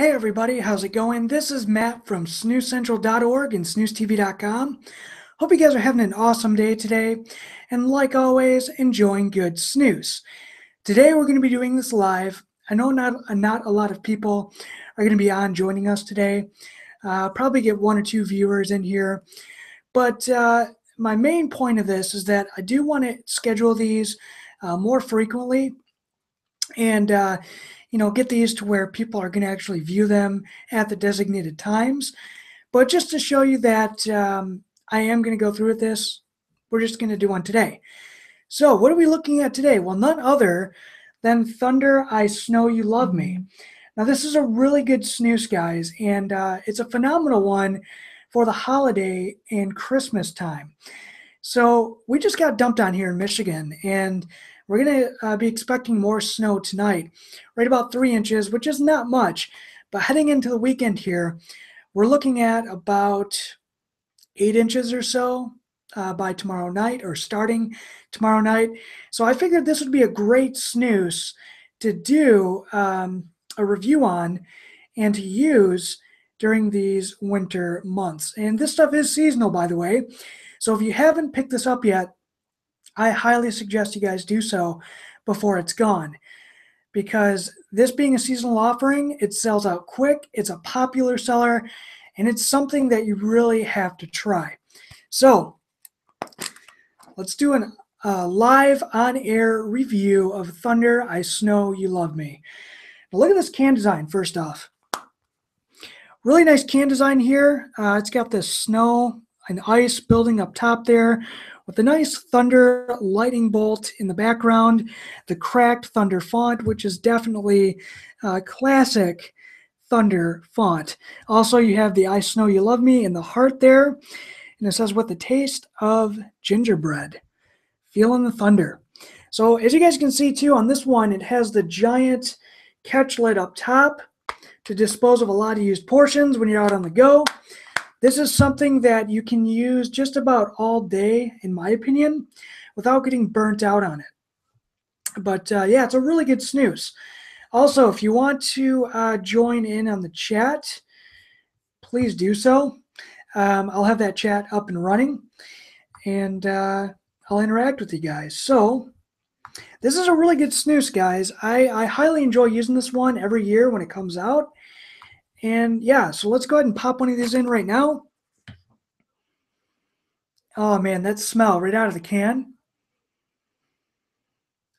Hey everybody, how's it going? This is Matt from SnusCentral.org and SnusTV.com. Hope you guys are having an awesome day today, and like always, enjoying good snus. Today we're going to be doing this live. I know not a lot of people are going to be on joining us today. Probably get one or two viewers in here, but my main point of this is that I do want to schedule these more frequently, and you know, get these to where people are going to actually view them at the designated times. But just to show you that I am going to go through with this, we're just going to do one today. So what are we looking at today? Well, none other than Thunder I Snow You Love Me. Now, this is a really good snus, guys, and it's a phenomenal one for the holiday and Christmas time. So we just got dumped on here in Michigan, and we're going to be expecting more snow tonight, right about 3 inches, which is not much. But heading into the weekend here, we're looking at about 8 inches or so by tomorrow night, or starting tomorrow night. So I figured this would be a great snus to do a review on and to use during these winter months. And this stuff is seasonal, by the way. So if you haven't picked this up yet, I highly suggest you guys do so before it's gone, because this being a seasonal offering, it sells out quick, it's a popular seller, and it's something that you really have to try. So let's do a live on-air review of Thunder I Snow You Love Me. Now look at this can design first off. Really nice can design here. It's got this snow and ice building up top there, with a nice thunder lightning bolt in the background, the cracked thunder font, which is definitely a classic thunder font. Also, you have the I Snow You Love Me in the heart there, and it says, with the taste of gingerbread, feeling the thunder. So as you guys can see too, on this one, it has the giant catch lid up top to dispose of a lot of used portions when you're out on the go. This is something that you can use just about all day, in my opinion, without getting burnt out on it. But yeah, it's a really good snus. Also, if you want to join in on the chat, please do so. I'll have that chat up and running, and I'll interact with you guys. So this is a really good snus, guys. I highly enjoy using this one every year when it comes out. And yeah, so let's go ahead and pop one of these in right now. Oh man, that smell right out of the can.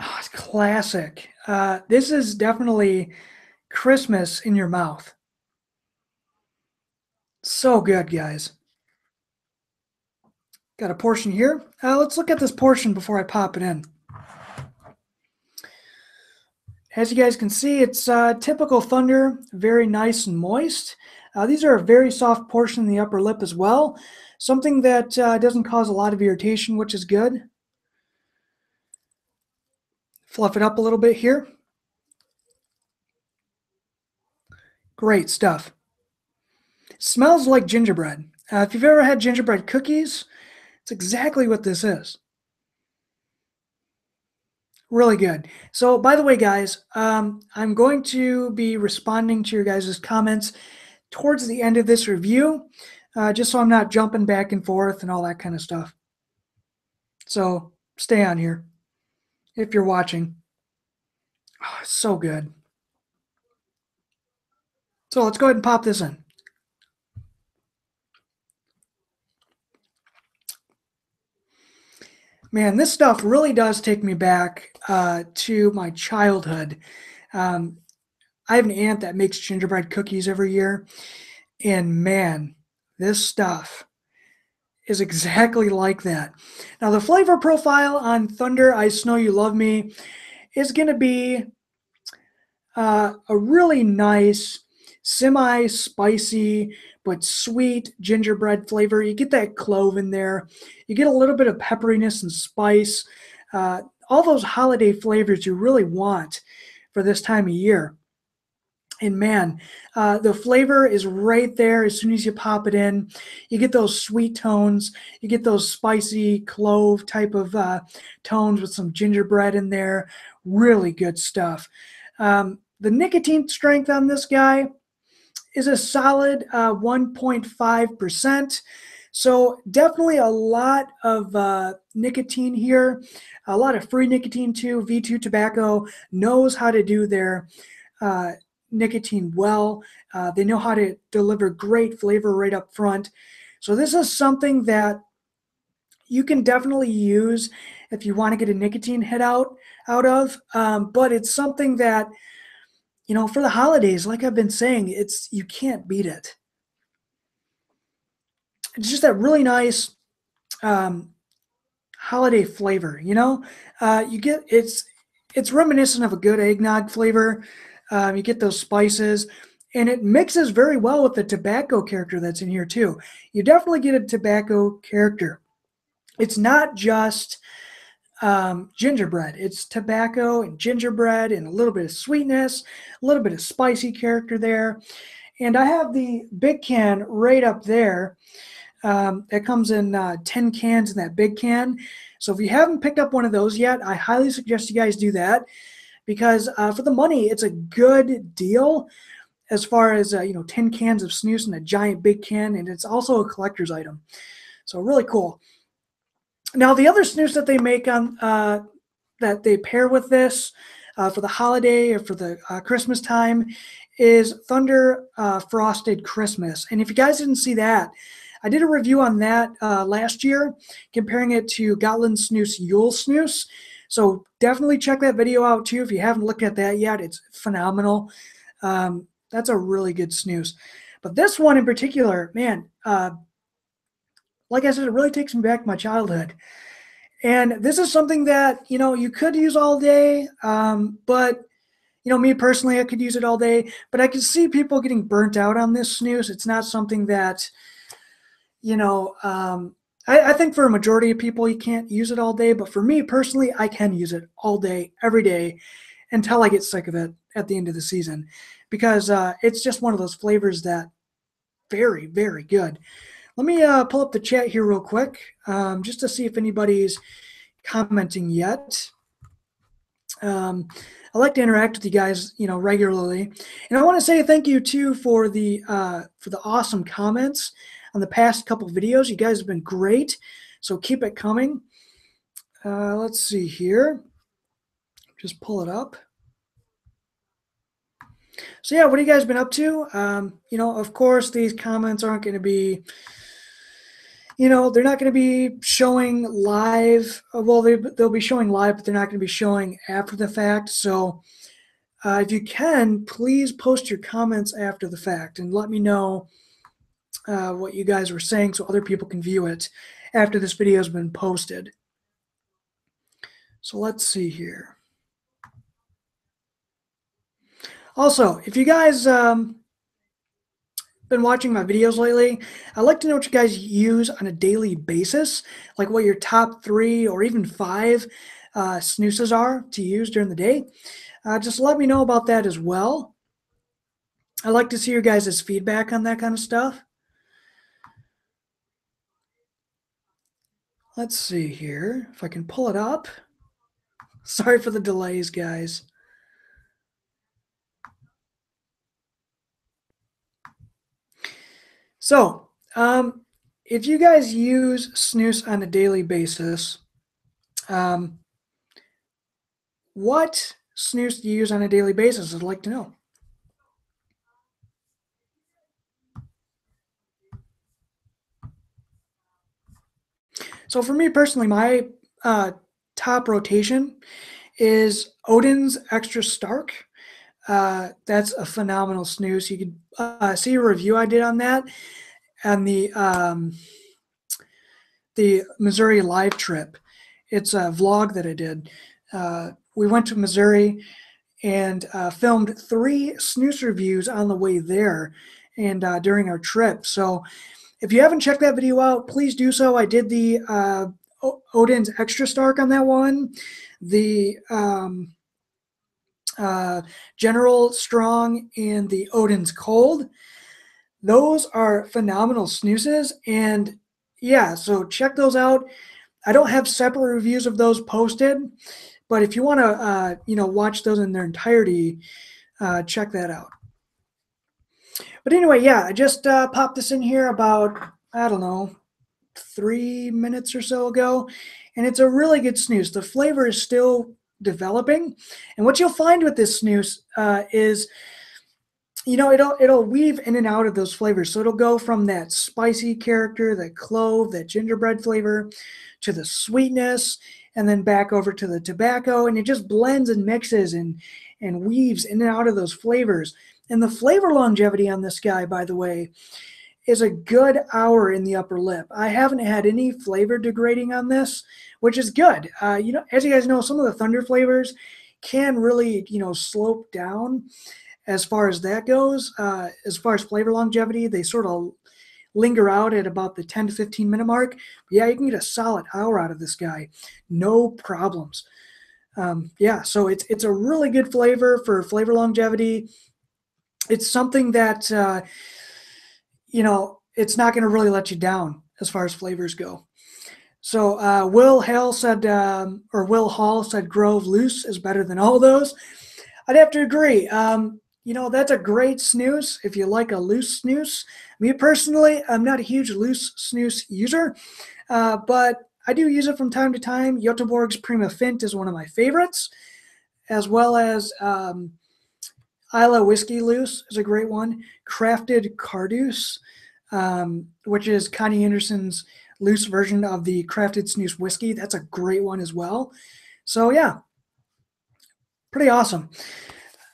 Oh, it's classic. This is definitely Christmas in your mouth. So good, guys. Got a portion here. Let's look at this portion before I pop it in. As you guys can see, it's typical thunder, very nice and moist. These are a very soft portion in the upper lip as well, something that doesn't cause a lot of irritation, which is good. Fluff it up a little bit here. Great stuff. Smells like gingerbread. If you've ever had gingerbread cookies, it's exactly what this is. Really good. So, by the way, guys, I'm going to be responding to your guys' comments towards the end of this review, just so I'm not jumping back and forth and all that kind of stuff. So, stay on here if you're watching. Oh, so good. So, let's go ahead and pop this in. Man, this stuff really does take me back to my childhood. I have an aunt that makes gingerbread cookies every year, and man, this stuff is exactly like that. Now, the flavor profile on Thunder I Snow You Love Me is going to be a really nice, semi-spicy, but sweet gingerbread flavor. You get that clove in there. You get a little bit of pepperiness and spice. All those holiday flavors you really want for this time of year. And man, the flavor is right there as soon as you pop it in. You get those sweet tones. You get those spicy clove type of tones with some gingerbread in there. Really good stuff. The nicotine strength on this guy, is a solid 1.5%. So definitely a lot of nicotine here, a lot of free nicotine too. V2 Tobacco knows how to do their nicotine well. They know how to deliver great flavor right up front. So this is something that you can definitely use if you want to get a nicotine hit out of, but it's something that, you know, for the holidays, like I've been saying, you can't beat it. It's just that really nice holiday flavor, you know. You get it's reminiscent of a good eggnog flavor. You get those spices, and it mixes very well with the tobacco character that's in here too. You definitely get a tobacco character. It's not just gingerbread. It's tobacco and gingerbread and a little bit of sweetness, a little bit of spicy character there. And I have the big can right up there. That comes in 10 cans in that big can. So if you haven't picked up one of those yet, I highly suggest you guys do that, because for the money, it's a good deal as far as, you know, 10 cans of snus in a giant big can, and it's also a collector's item. So really cool. Now, the other snus that they make on that they pair with this for the holiday or for the Christmas time is Thunder Frosted Christmas. And if you guys didn't see that, I did a review on that last year, comparing it to Gotland Snus Yule Snus. So definitely check that video out too if you haven't looked at that yet. It's phenomenal. That's a really good snus. But this one in particular, man, like I said, it really takes me back to my childhood. And this is something that, you know, you could use all day, but, you know, me personally, I could use it all day, but I can see people getting burnt out on this snus. It's not something that, you know, I think for a majority of people, you can't use it all day, but for me personally, I can use it all day, every day, until I get sick of it at the end of the season, because it's just one of those flavors that very, very good. Let me pull up the chat here real quick, just to see if anybody's commenting yet. I like to interact with you guys, you know, regularly, and I want to say thank you too for the awesome comments on the past couple videos. You guys have been great, so keep it coming. Let's see here, just pull it up. So yeah, what have you guys been up to? You know, of course, these comments aren't going to be, you know, they're not going to be showing live. Well, they'll be showing live, but they're not going to be showing after the fact. So if you can, please post your comments after the fact and let me know what you guys were saying so other people can view it after this video has been posted. So let's see here. Also, if you guys been watching my videos lately, I'd like to know what you guys use on a daily basis, like what your top 3 or even 5 snuses are to use during the day. Just let me know about that as well. I'd like to see your guys' feedback on that kind of stuff. Let's see here if I can pull it up. Sorry for the delays, guys. So, if you guys use snus on a daily basis, what snus do you use on a daily basis? I'd like to know. So for me personally, my top rotation is Odin's Extra Stark. That's a phenomenal snus. You could see a review I did on that and the Missouri live trip. It's a vlog that I did. We went to Missouri and filmed 3 snus reviews on the way there and during our trip. So if you haven't checked that video out, please do so. I did the Odin's Extra Stark on that one. The General Strong and the Odin's Cold. Those are phenomenal snuses, and yeah, so check those out. I don't have separate reviews of those posted, but if you want to you know, watch those in their entirety, check that out. But anyway, yeah, I just popped this in here about, I don't know, 3 minutes or so ago, and it's a really good snus. The flavor is still developing, and what you'll find with this snus is, you know, it'll weave in and out of those flavors. So it'll go from that spicy character, that clove, that gingerbread flavor, to the sweetness, and then back over to the tobacco, and it just blends and mixes and weaves in and out of those flavors. And the flavor longevity on this guy, by the way, is a good hour in the upper lip. I haven't had any flavor degrading on this, which is good. You know, as you guys know, some of the Thunder flavors can really, you know, slope down as far as that goes. As far as flavor longevity, they sort of linger out at about the 10 to 15 minute mark. But yeah, you can get a solid hour out of this guy, no problems. Yeah, so it's a really good flavor for flavor longevity. It's something that, you know, it's not going to really let you down as far as flavors go. So Will Hall said Grove Loose is better than all those. I'd have to agree. You know, that's a great snus if you like a loose snus. Me personally, I'm not a huge loose snus user, but I do use it from time to time. Yotaborg's Prima Fint is one of my favorites, as well as Isla Whiskey Loose is a great one. Crafted Carduce, which is Connie Anderson's loose version of the Crafted Snus Whiskey. That's a great one as well. So, yeah, pretty awesome.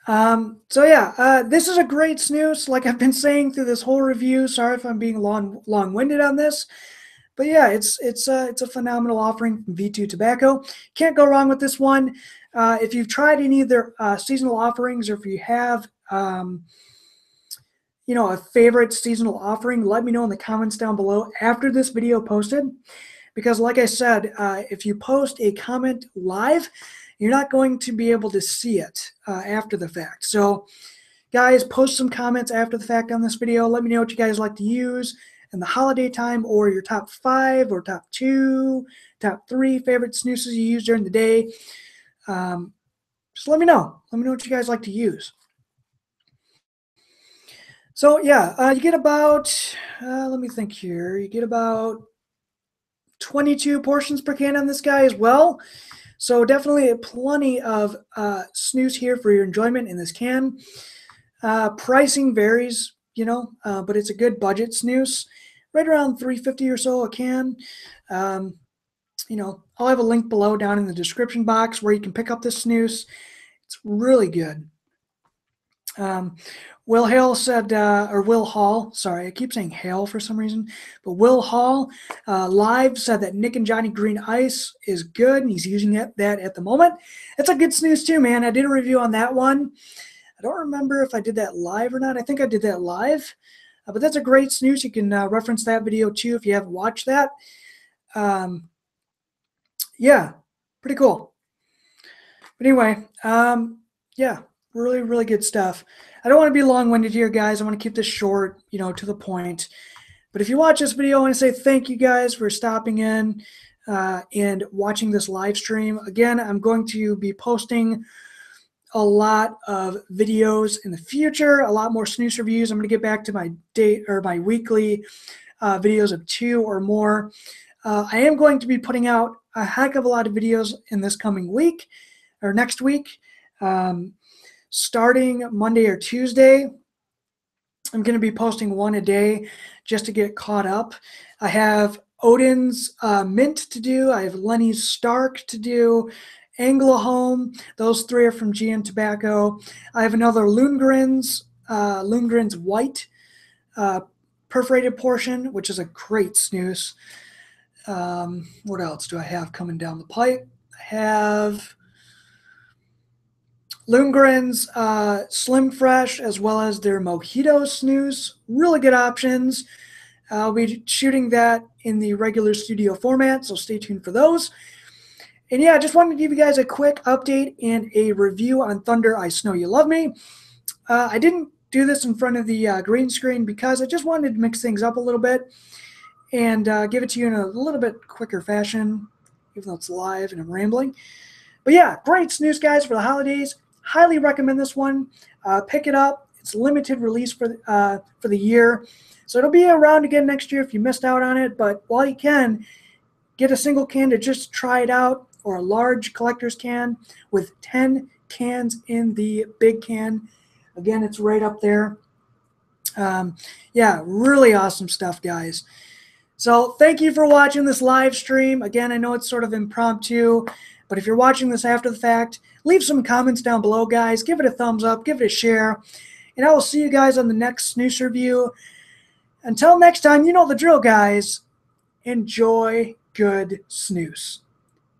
So, yeah, this is a great snus, like I've been saying through this whole review. Sorry if I'm being long-winded on this. But, yeah, it's a phenomenal offering from V2 Tobacco. Can't go wrong with this one. If you've tried any of their seasonal offerings, or if you have, you know, a favorite seasonal offering, let me know in the comments down below after this video posted. Because like I said, if you post a comment live, you're not going to be able to see it after the fact. So, guys, post some comments after the fact on this video. Let me know what you guys like to use in the holiday time, or your top 5 or top 2, top 3 favorite snoozes you use during the day. Just let me know. Let me know what you guys like to use. So yeah, you get about, let me think here. You get about 22 portions per can on this guy as well. So definitely plenty of snus here for your enjoyment in this can. Pricing varies, you know, but it's a good budget snus, right around $3.50 or so a can. You know, I'll have a link below down in the description box where you can pick up this snus. It's really good. Will Hale said, or Will Hall, sorry, I keep saying Hale for some reason, but Will Hall live said that Nick and Johnny Green Ice is good, and he's using that at the moment. That's a good snus too, man. I did a review on that one. I don't remember if I did that live or not. I think I did that live, but that's a great snus. You can reference that video too if you haven't watched that. Yeah, pretty cool. But anyway, yeah, really good stuff. I don't want to be long-winded here, guys. I want to keep this short, you know, to the point. But if you watch this video, I want to say thank you guys for stopping in and watching this live stream. Again, I'm going to be posting a lot of videos in the future, a lot more snus reviews. I'm going to get back to my weekly videos of 2 or more. I am going to be putting out a heck of a lot of videos in this coming week, or next week. Starting Monday or Tuesday, I'm going to be posting one a day just to get caught up. I have Odin's Mint to do. I have Lenny's Stark to do. Anglahome, those 3 are from GN Tobacco. I have another Lundgren's, Lundgren's White perforated portion, which is a great snus. What else do I have coming down the pipe? I have Lundgren's Slim Fresh, as well as their Mojito snus. Really good options. I'll be shooting that in the regular studio format, so stay tuned for those. And yeah, I just wanted to give you guys a quick update and a review on Thunder I Snow You Love Me. I didn't do this in front of the green screen because I just wanted to mix things up a little bit and give it to you in a little bit quicker fashion, even though it's live and I'm rambling. But yeah, great snus, guys, for the holidays. Highly recommend this one. Pick it up. It's limited release for the year. So it'll be around again next year if you missed out on it. But while you can, get a single can to just try it out, or a large collector's can with 10 cans in the big can. Again, it's right up there. Yeah, really awesome stuff, guys. So thank you for watching this live stream. Again, I know it's sort of impromptu, but if you're watching this after the fact, leave some comments down below, guys. Give it a thumbs up. Give it a share. And I will see you guys on the next Snus Review. Until next time, you know the drill, guys. Enjoy good snus.